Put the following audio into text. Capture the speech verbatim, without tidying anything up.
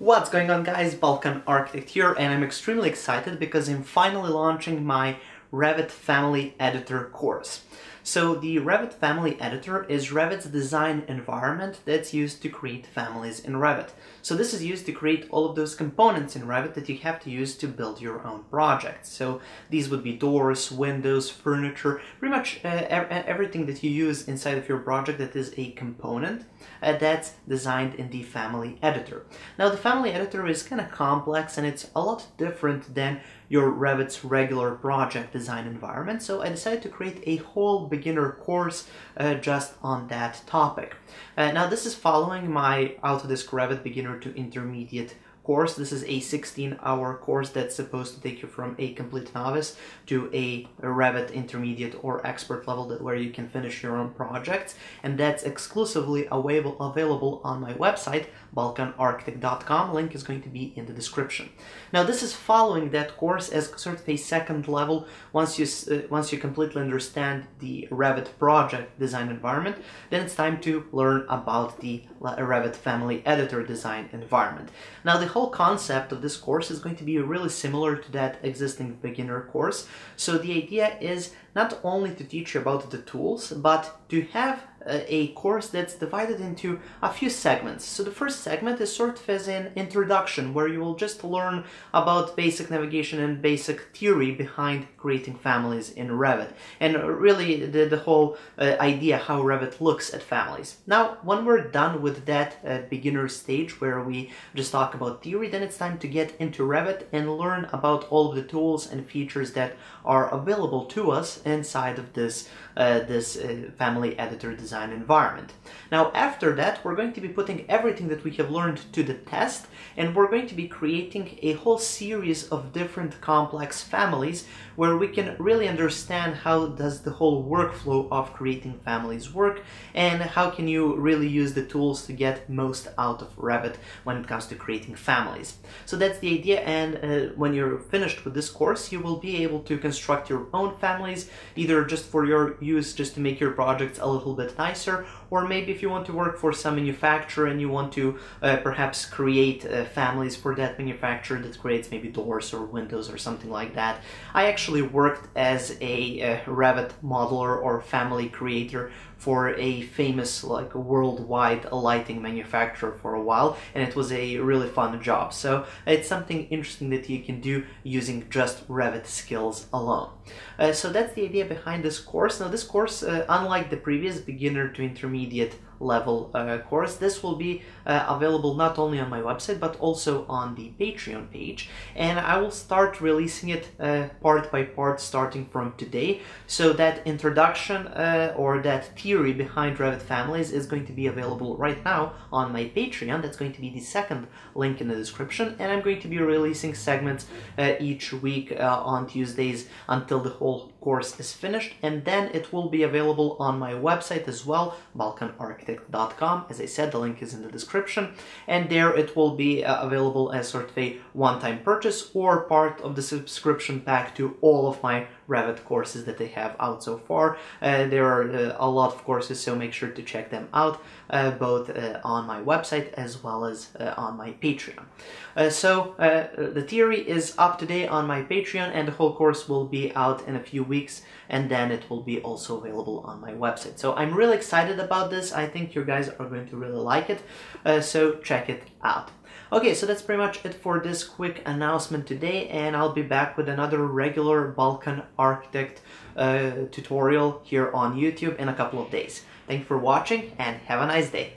What's going on, guys? Balkan Architect here, and I'm extremely excited because I'm finally launching my Revit Family Editor course. So the Revit Family Editor is Revit's design environment that's used to create families in Revit. So this is used to create all of those components in Revit that you have to use to build your own project. So these would be doors, windows, furniture, pretty much uh, e- everything that you use inside of your project that is a component uh, that's designed in the Family Editor. Now the Family Editor is kind of complex and it's a lot different than your Revit's regular project design environment, so I decided to create a whole beginner course uh, just on that topic. Uh, now this is following my Autodesk Revit Beginner to Intermediate course. This is a sixteen hour course that's supposed to take you from a complete novice to a Revit intermediate or expert level that where you can finish your own projects, and that's exclusively available on my website Balkan Architect dot com. Link is going to be in the description. Now this is following that course as sort of a second level once you uh, once you completely understand the Revit project design environment. Then it's time to learn about the Revit Family Editor design environment. Now the whole concept of this course is going to be really similar to that existing beginner course. So the idea is not only to teach you about the tools, but to have a course that's divided into a few segments. So the first segment is sort of as an introduction, where you will just learn about basic navigation and basic theory behind creating families in Revit, and really the, the whole uh, idea how Revit looks at families. Now, when we're done with that uh, beginner stage where we just talk about theory, then it's time to get into Revit and learn about all of the tools and features that are available to us inside of this, uh, this uh, Family Editor design environment. Now after that, we're going to be putting everything that we have learned to the test, and we're going to be creating a whole series of different complex families where we can really understand how does the whole workflow of creating families work and how can you really use the tools to get most out of Revit when it comes to creating families. So that's the idea, and uh, when you're finished with this course, you will be able to construct your own families, either just for your use, just to make your projects a little bit nicer, or maybe if you want to work for some manufacturer and you want to uh, perhaps create uh, families for that manufacturer that creates maybe doors or windows or something like that. I actually worked as a uh, Revit modeler or family creator for a famous like worldwide lighting manufacturer for a while, and it was a really fun job. So it's something interesting that you can do using just Revit skills alone. Uh, so that's the idea behind this course. Now this course, uh, unlike the previous beginner to intermediate level uh, course, this will be uh, available not only on my website but also on the Patreon page, and I will start releasing it uh, part by part starting from today. So that introduction uh, or that theory behind Revit families is going to be available right now on my Patreon. That's going to be the second link in the description, and I'm going to be releasing segments uh, each week uh, on Tuesdays until the whole course is finished, and then it will be available on my website as well, Balkan Architect dot com. As I said, the link is in the description, and there it will be uh, available as sort of a one-time purchase or part of the subscription pack to all of my Revit courses that they have out so far. Uh, there are uh, a lot of courses, so make sure to check them out, uh, both uh, on my website as well as uh, on my Patreon. Uh, so uh, the theory is up today on my Patreon, and the whole course will be out in a few weeks, and then it will be also available on my website. So I'm really excited about this. I think you guys are going to really like it, uh, so check it out. Okay, so that's pretty much it for this quick announcement today, and I'll be back with another regular Balkan Architect uh, tutorial here on YouTube in a couple of days. Thank you for watching, and have a nice day!